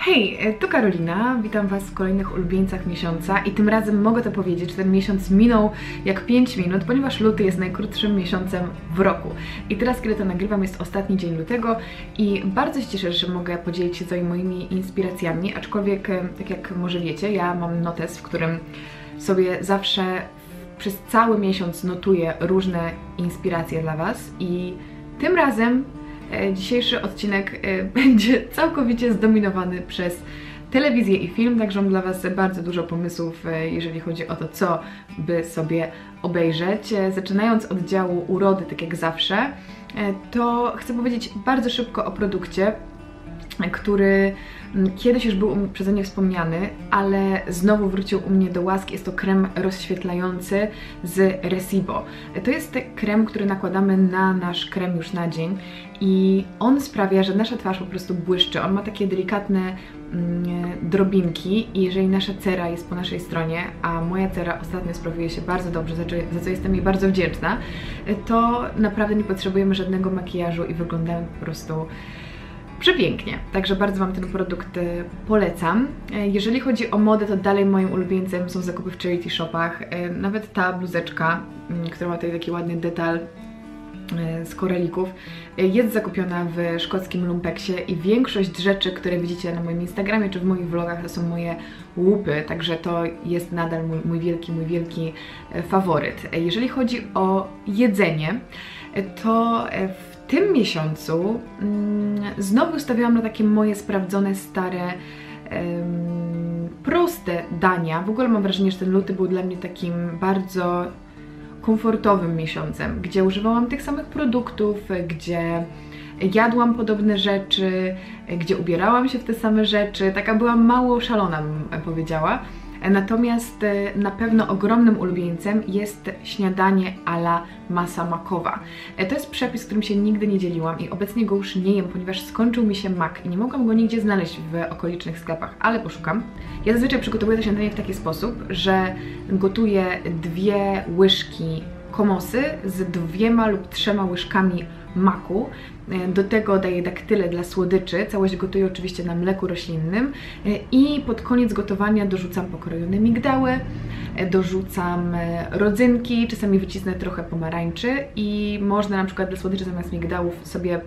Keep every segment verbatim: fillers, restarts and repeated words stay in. Hej, to Karolina, witam Was w kolejnych ulubieńcach miesiąca i tym razem mogę to powiedzieć, że ten miesiąc minął jak pięć minut, ponieważ luty jest najkrótszym miesiącem w roku. I teraz, kiedy to nagrywam, jest ostatni dzień lutego i bardzo się cieszę, że mogę podzielić się z moimi inspiracjami, aczkolwiek, tak jak może wiecie, ja mam notes, w którym sobie zawsze przez cały miesiąc notuję różne inspiracje dla Was i tym razem dzisiejszy odcinek będzie całkowicie zdominowany przez telewizję i film, także mam dla Was bardzo dużo pomysłów, jeżeli chodzi o to, co by sobie obejrzeć. Zaczynając od działu urody, tak jak zawsze, to chcę powiedzieć bardzo szybko o produkcie, który kiedyś już był przeze mnie wspomniany, ale znowu wrócił u mnie do łask. Jest to krem rozświetlający z Resibo. To jest krem, który nakładamy na nasz krem już na dzień i on sprawia, że nasza twarz po prostu błyszczy. On ma takie delikatne mm, drobinki i jeżeli nasza cera jest po naszej stronie, a moja cera ostatnio sprawuje się bardzo dobrze, za co jestem jej bardzo wdzięczna, to naprawdę nie potrzebujemy żadnego makijażu i wyglądamy po prostu przepięknie, także bardzo Wam ten produkt polecam. Jeżeli chodzi o modę, to dalej moim ulubieńcem są zakupy w charity shopach. Nawet ta bluzeczka, która ma tutaj taki ładny detal z koralików, jest zakupiona w szkockim lumpeksie i większość rzeczy, które widzicie na moim Instagramie czy w moich vlogach, to są moje łupy, także to jest nadal mój, mój wielki, mój wielki faworyt. Jeżeli chodzi o jedzenie, to w W tym miesiącu mm, znowu stawiałam na takie moje sprawdzone, stare, ym, proste dania. W ogóle mam wrażenie, że ten luty był dla mnie takim bardzo komfortowym miesiącem, gdzie używałam tych samych produktów, gdzie jadłam podobne rzeczy, gdzie ubierałam się w te same rzeczy. Taka byłam mało szalona, bym powiedziała. Natomiast na pewno ogromnym ulubieńcem jest śniadanie à la masa makowa. To jest przepis, którym się nigdy nie dzieliłam i obecnie go już nie jem, ponieważ skończył mi się mak i nie mogłam go nigdzie znaleźć w okolicznych sklepach, ale poszukam. Ja zazwyczaj przygotowuję to śniadanie w taki sposób, że gotuję dwie łyżki komosy z dwiema lub trzema łyżkami maku. Do tego daję daktyle dla słodyczy, całość gotuję oczywiście na mleku roślinnym i pod koniec gotowania dorzucam pokrojone migdały, dorzucam rodzynki, czasami wycisnę trochę pomarańczy i można na przykład dla słodyczy zamiast migdałów sobie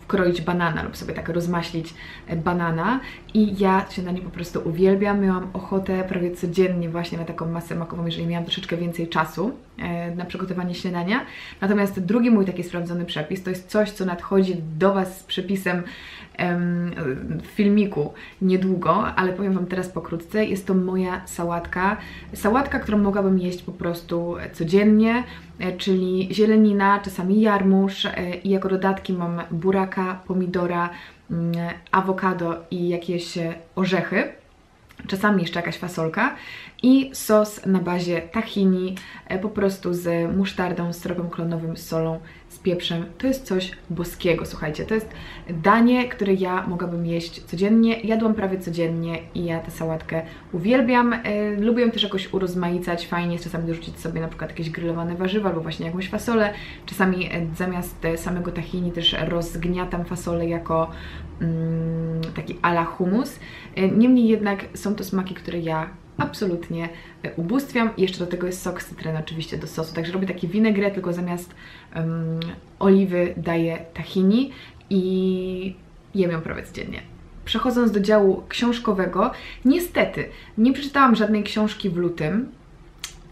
wkroić banana lub sobie tak rozmaślić banana i ja śniadanie po prostu uwielbiam, miałam ochotę prawie codziennie właśnie na taką masę makową, jeżeli miałam troszeczkę więcej czasu na przygotowanie śniadania. Natomiast drugi mój taki sprawdzony przepis to jest coś, co nadchodzi do Was z przepisem em, w filmiku niedługo, ale powiem Wam teraz pokrótce. Jest to moja sałatka, sałatka, którą mogłabym jeść po prostu codziennie, czyli zielenina, czasami jarmuż i jako dodatki mam buraka, pomidora, awokado i jakieś orzechy. Czasami jeszcze jakaś fasolka i sos na bazie tahini, po prostu z musztardą, syropem klonowym, z solą, z pieprzem. To jest coś boskiego, słuchajcie. To jest danie, które ja mogłabym jeść codziennie. Jadłam prawie codziennie i ja tę sałatkę uwielbiam. Lubię ją też jakoś urozmaicać, fajnie jest czasami dorzucić sobie na przykład jakieś grillowane warzywa albo właśnie jakąś fasolę. Czasami zamiast samego tahini też rozgniatam fasolę jako mm, taki ala hummus. Niemniej jednak są to smaki, które ja absolutnie ubóstwiam. I jeszcze do tego jest sok z cytryny oczywiście do sosu, także robię taki winegret, tylko zamiast um, oliwy daję tahini i jem ją prawie codziennie. Przechodząc do działu książkowego, niestety nie przeczytałam żadnej książki w lutym,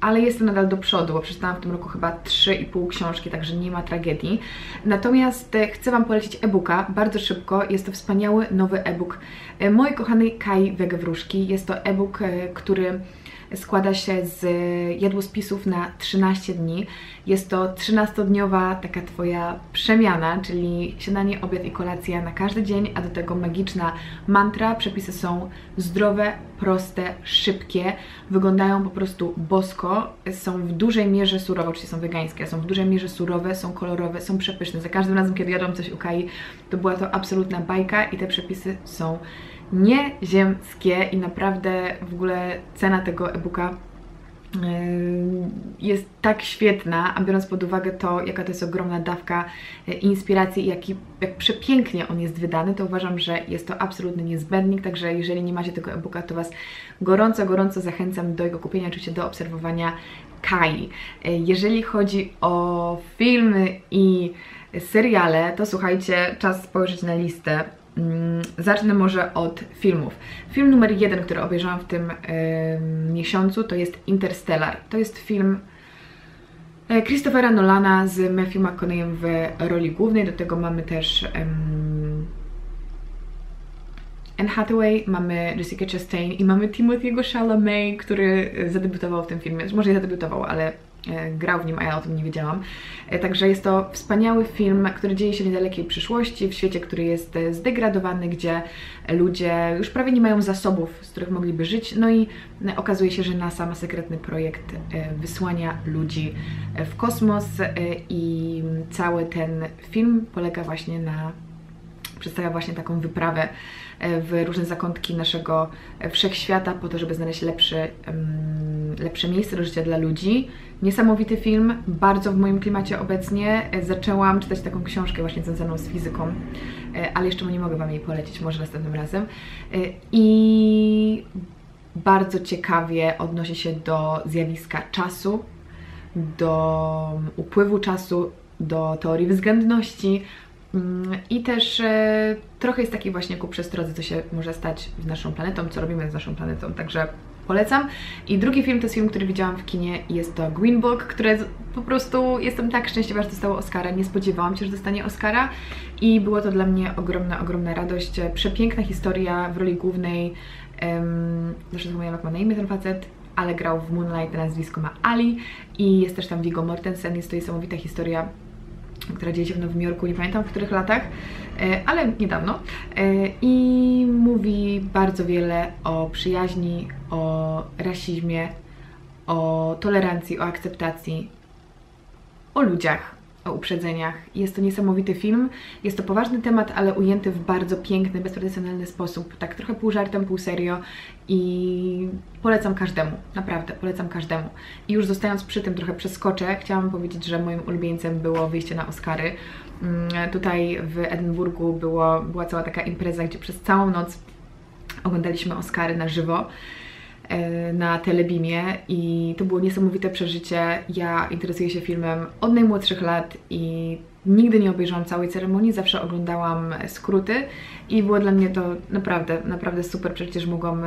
ale jestem nadal do przodu, bo przeczytałam w tym roku chyba trzy i pół książki, także nie ma tragedii. Natomiast chcę Wam polecić e-booka bardzo szybko. Jest to wspaniały nowy e-book mojej kochanej Kai Wege. Jest to e-book, który składa się z jadłospisów na trzynaście dni. Jest to trzynastodniowa taka Twoja przemiana, czyli śniadanie, obiad i kolacja na każdy dzień, a do tego magiczna mantra. Przepisy są zdrowe, proste, szybkie, wyglądają po prostu bosko, są w dużej mierze surowe, oczywiście są wegańskie, są w dużej mierze surowe, są kolorowe, są przepyszne. Za każdym razem, kiedy jadłam coś u Kai, to była to absolutna bajka i te przepisy są nieziemskie i naprawdę w ogóle cena tego e-booka jest tak świetna, a biorąc pod uwagę to, jaka to jest ogromna dawka inspiracji i jaki, jak przepięknie on jest wydany, to uważam, że jest to absolutny niezbędnik, także jeżeli nie macie tego e-booka, to Was gorąco, gorąco zachęcam do jego kupienia, oczywiście do obserwowania Kai. Jeżeli chodzi o filmy i seriale, to słuchajcie, czas spojrzeć na listę. Zacznę może od filmów. Film numer jeden, który obejrzałam w tym yy, miesiącu, to jest Interstellar. To jest film Christophera Nolana z Matthew McConaugheyem w roli głównej. Do tego mamy też yy, Anne Hathaway, mamy Jessica Chastain i mamy Timothy'ego Chalamet, który zadebiutował w tym filmie. Może nie zadebiutował, ale grał w nim, a ja o tym nie wiedziałam. Także jest to wspaniały film, który dzieje się w niedalekiej przyszłości, w świecie, który jest zdegradowany, gdzie ludzie już prawie nie mają zasobów, z których mogliby żyć, no i okazuje się, że NASA ma sekretny projekt wysłania ludzi w kosmos i cały ten film polega właśnie na, przedstawia właśnie taką wyprawę w różne zakątki naszego wszechświata po to, żeby znaleźć lepszy, lepsze miejsce do życia dla ludzi. Niesamowity film, bardzo w moim klimacie obecnie. Zaczęłam czytać taką książkę właśnie związaną z fizyką, ale jeszcze nie mogę Wam jej polecić, może następnym razem. I bardzo ciekawie odnosi się do zjawiska czasu, do upływu czasu, do teorii względności. I też e, trochę jest taki właśnie ku przestrodze, co się może stać z naszą planetą, co robimy z naszą planetą, także polecam. I drugi film to jest film, który widziałam w kinie i jest to Green Book, które po prostu jestem tak szczęśliwa, że dostało Oscara, nie spodziewałam się, że dostanie Oscara i było to dla mnie ogromna, ogromna radość. Przepiękna historia w roli głównej, em, zresztą zapomniałam jak ma na imię ten facet, ale grał w Moonlight, nazwisko ma Ali i jest też tam Vigo Mortensen, jest to niesamowita historia, która dzieje się w Nowym Jorku, nie pamiętam w których latach, ale niedawno. I mówi bardzo wiele o przyjaźni, o rasizmie, o tolerancji, o akceptacji, o ludziach, o uprzedzeniach. Jest to niesamowity film, jest to poważny temat, ale ujęty w bardzo piękny, bezprecedensowny sposób, tak trochę pół żartem, pół serio i polecam każdemu, naprawdę polecam każdemu. I już zostając przy tym trochę przeskoczę, chciałam powiedzieć, że moim ulubieńcem było wyjście na Oscary. Tutaj w Edynburgu było, była cała taka impreza, gdzie przez całą noc oglądaliśmy Oscary na żywo na Telebimie i to było niesamowite przeżycie. Ja interesuję się filmem od najmłodszych lat i nigdy nie obejrzałam całej ceremonii, zawsze oglądałam skróty i było dla mnie to naprawdę, naprawdę super przeżycie, że mogłam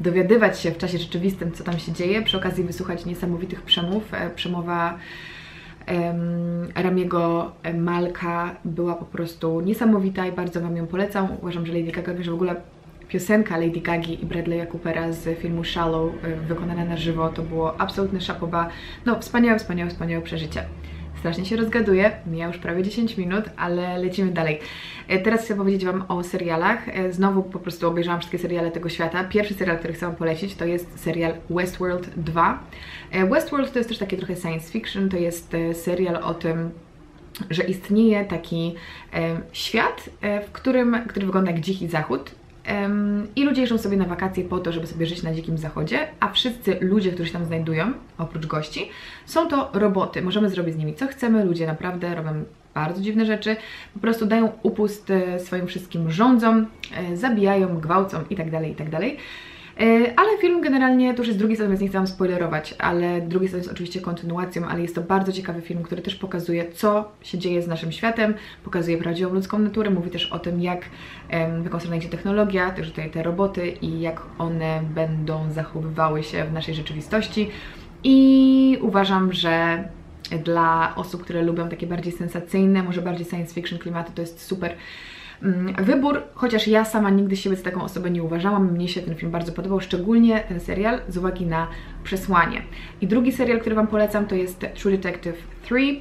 dowiadywać się w czasie rzeczywistym, co tam się dzieje, przy okazji wysłuchać niesamowitych przemów. Przemowa Um, Ramiego Malka była po prostu niesamowita i bardzo Wam ją polecam. Uważam, że Lady Gaga, że w ogóle piosenka Lady Gagi i Bradley'a Coopera z filmu Shallow wykonana na żywo to było absolutne szapoba. No wspaniałe, wspaniałe, wspaniałe przeżycie. Strasznie się rozgaduję, mija już prawie dziesięć minut, ale lecimy dalej. Teraz chcę powiedzieć Wam o serialach. Znowu po prostu obejrzałam wszystkie seriale tego świata. Pierwszy serial, który chcę Wam polecić, to jest serial Westworld dwa. Westworld to jest też takie trochę science fiction, to jest serial o tym, że istnieje taki e, świat, e, w którym, który wygląda jak dziki zachód. I ludzie jeżdżą sobie na wakacje po to, żeby sobie żyć na dzikim zachodzie, a wszyscy ludzie, którzy się tam znajdują, oprócz gości, są to roboty. Możemy zrobić z nimi co chcemy, ludzie naprawdę robią bardzo dziwne rzeczy, po prostu dają upust swoim wszystkim rządzom, zabijają, gwałcą itd., itd. Ale film generalnie, to już jest drugi sezon, więc nie chcę Wam spoilerować, ale drugi sezon jest oczywiście kontynuacją, ale jest to bardzo ciekawy film, który też pokazuje, co się dzieje z naszym światem, pokazuje prawdziwą ludzką naturę, mówi też o tym, jak, w jaką stronę idzie technologia, też tutaj te roboty i jak one będą zachowywały się w naszej rzeczywistości i uważam, że dla osób, które lubią takie bardziej sensacyjne, może bardziej science fiction klimaty, to jest super wybór, chociaż ja sama nigdy siebie za taką osobę nie uważałam. Mnie się ten film bardzo podobał, szczególnie ten serial z uwagi na przesłanie. I drugi serial, który Wam polecam, to jest True Detective trzy.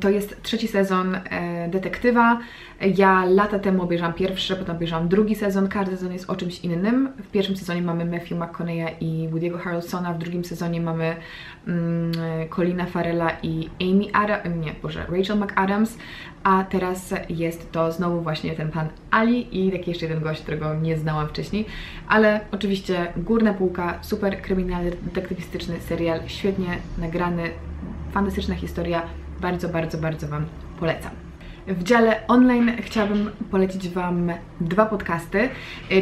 To jest trzeci sezon Detektywa. Ja lata temu obejrzałam pierwszy, potem obejrzałam drugi sezon. Każdy sezon jest o czymś innym. W pierwszym sezonie mamy Matthew McConaughey'a i Woody'ego Harrelsona. W drugim sezonie mamy um, Colina Farrella i Amy Adam, nie, Boże, Rachel McAdams. A teraz jest to znowu właśnie ten pan Ali i taki jeszcze jeden gość, którego nie znałam wcześniej. Ale oczywiście górna półka, super kryminalny, detektywistyczny serial, świetnie nagrany, fantastyczna historia. Bardzo, bardzo, bardzo Wam polecam. W dziale online chciałabym polecić Wam dwa podcasty.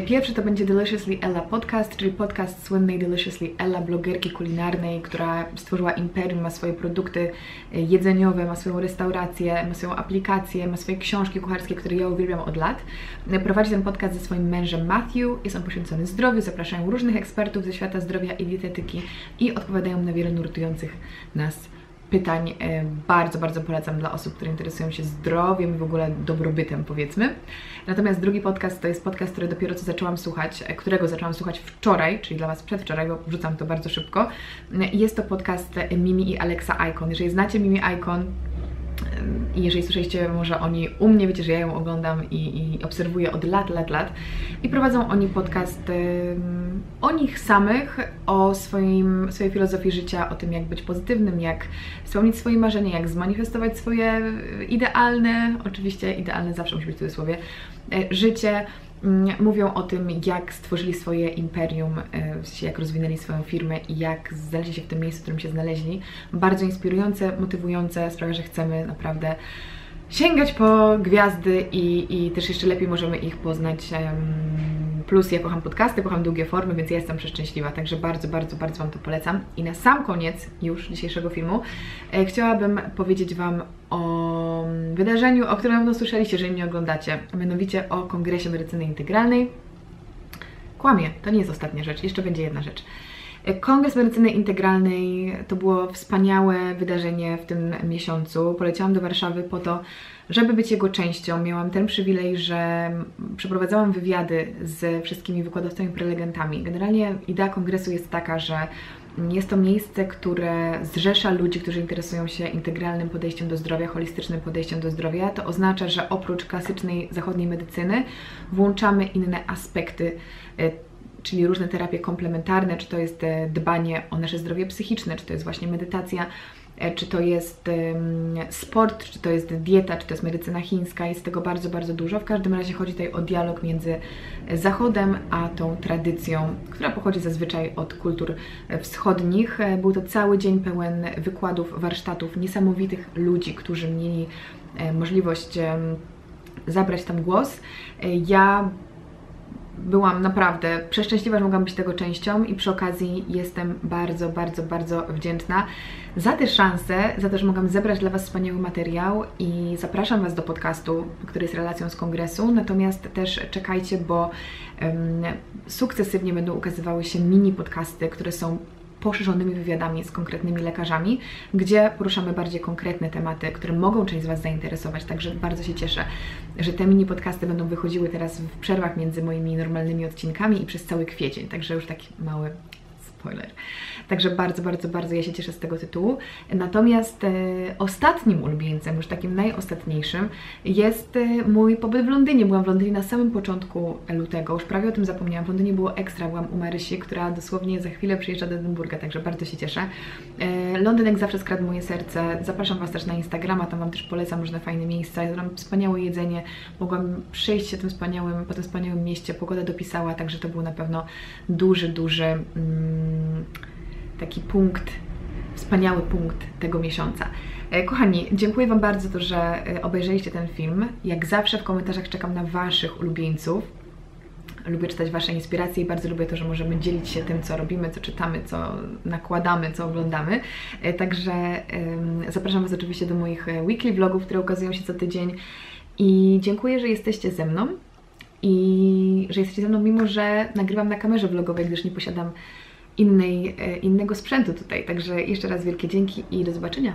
Pierwszy to będzie Deliciously Ella podcast, czyli podcast słynnej Deliciously Ella, blogerki kulinarnej, która stworzyła imperium, ma swoje produkty jedzeniowe, ma swoją restaurację, ma swoją aplikację, ma swoje książki kucharskie, które ja uwielbiam od lat. Prowadzi ten podcast ze swoim mężem Matthew, jest on poświęcony zdrowiu, zapraszają różnych ekspertów ze świata zdrowia i dietetyki i odpowiadają na wiele nurtujących nas pytań. Bardzo, bardzo polecam dla osób, które interesują się zdrowiem i w ogóle dobrobytem, powiedzmy. Natomiast drugi podcast to jest podcast, który dopiero co zaczęłam słuchać, którego zaczęłam słuchać wczoraj, czyli dla Was przedwczoraj, bo wrzucam to bardzo szybko. Jest to podcast Mimi i Alexa Icon. Jeżeli znacie Mimi Icon i jeżeli słyszeliście może o niej u mnie, wiecie, że ja ją oglądam i, i obserwuję od lat, lat, lat. I prowadzą oni podcast um, o nich samych, o swoim, swojej filozofii życia, o tym, jak być pozytywnym, jak spełnić swoje marzenia, jak zmanifestować swoje idealne, oczywiście idealne zawsze musi być w cudzysłowie, życie. Mówią o tym, jak stworzyli swoje imperium, jak rozwinęli swoją firmę i jak znaleźli się w tym miejscu, w którym się znaleźli. Bardzo inspirujące, motywujące, sprawia, że chcemy naprawdę sięgać po gwiazdy i, i też jeszcze lepiej możemy ich poznać. Plus ja kocham podcasty, kocham długie formy, więc ja jestem przeszczęśliwa, także bardzo, bardzo, bardzo Wam to polecam. I na sam koniec już dzisiejszego filmu e, chciałabym powiedzieć Wam o wydarzeniu, o którym no, słyszeliście, jeżeli mnie oglądacie, a mianowicie o Kongresie Medycyny Integralnej. Kłamie, to nie jest ostatnia rzecz, jeszcze będzie jedna rzecz. Kongres Medycyny Integralnej to było wspaniałe wydarzenie w tym miesiącu. Poleciałam do Warszawy po to, żeby być jego częścią. Miałam ten przywilej, że przeprowadzałam wywiady z wszystkimi wykładowcami, prelegentami. Generalnie idea kongresu jest taka, że jest to miejsce, które zrzesza ludzi, którzy interesują się integralnym podejściem do zdrowia, holistycznym podejściem do zdrowia. To oznacza, że oprócz klasycznej zachodniej medycyny włączamy inne aspekty, czyli różne terapie komplementarne, czy to jest dbanie o nasze zdrowie psychiczne, czy to jest właśnie medytacja, czy to jest sport, czy to jest dieta, czy to jest medycyna chińska. Jest tego bardzo, bardzo dużo. W każdym razie chodzi tutaj o dialog między Zachodem a tą tradycją, która pochodzi zazwyczaj od kultur wschodnich. Był to cały dzień pełen wykładów, warsztatów, niesamowitych ludzi, którzy mieli możliwość zabrać tam głos. Ja byłam naprawdę przeszczęśliwa, że mogłam być tego częścią i przy okazji jestem bardzo, bardzo, bardzo wdzięczna za tę szansę, za to, że mogłam zebrać dla Was wspaniały materiał i zapraszam Was do podcastu, który jest relacją z kongresu, natomiast też czekajcie, bo um, sukcesywnie będą ukazywały się mini podcasty, które są poszerzonymi wywiadami z konkretnymi lekarzami, gdzie poruszamy bardziej konkretne tematy, które mogą część z Was zainteresować, także bardzo się cieszę, że te mini podcasty będą wychodziły teraz w przerwach między moimi normalnymi odcinkami i przez cały kwiecień, także już taki mały spoiler. Także bardzo, bardzo, bardzo ja się cieszę z tego tytułu. Natomiast e, ostatnim ulubieńcem, już takim najostatniejszym, jest e, mój pobyt w Londynie. Byłam w Londynie na samym początku lutego, już prawie o tym zapomniałam. W Londynie było ekstra, byłam u Marysi, która dosłownie za chwilę przyjeżdża do Edynburga, także bardzo się cieszę. E, Londyn jak zawsze skradł moje serce. Zapraszam Was też na Instagrama, tam Wam też polecam różne fajne miejsca. Ja mam wspaniałe jedzenie, mogłam przejść się tym wspaniałym, po tym wspaniałym mieście, pogoda dopisała, także to był na pewno duży, duży... Mm, taki punkt, wspaniały punkt tego miesiąca. Kochani, dziękuję Wam bardzo za to, że obejrzeliście ten film. Jak zawsze w komentarzach czekam na Waszych ulubieńców. Lubię czytać Wasze inspiracje i bardzo lubię to, że możemy dzielić się tym, co robimy, co czytamy, co nakładamy, co oglądamy. Także zapraszam Was oczywiście do moich weekly vlogów, które ukazują się co tydzień. I dziękuję, że jesteście ze mną. I że jesteście ze mną, mimo że nagrywam na kamerze vlogowej, gdyż nie posiadam Innej, innego sprzętu tutaj. Także jeszcze raz wielkie dzięki i do zobaczenia.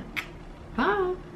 Pa!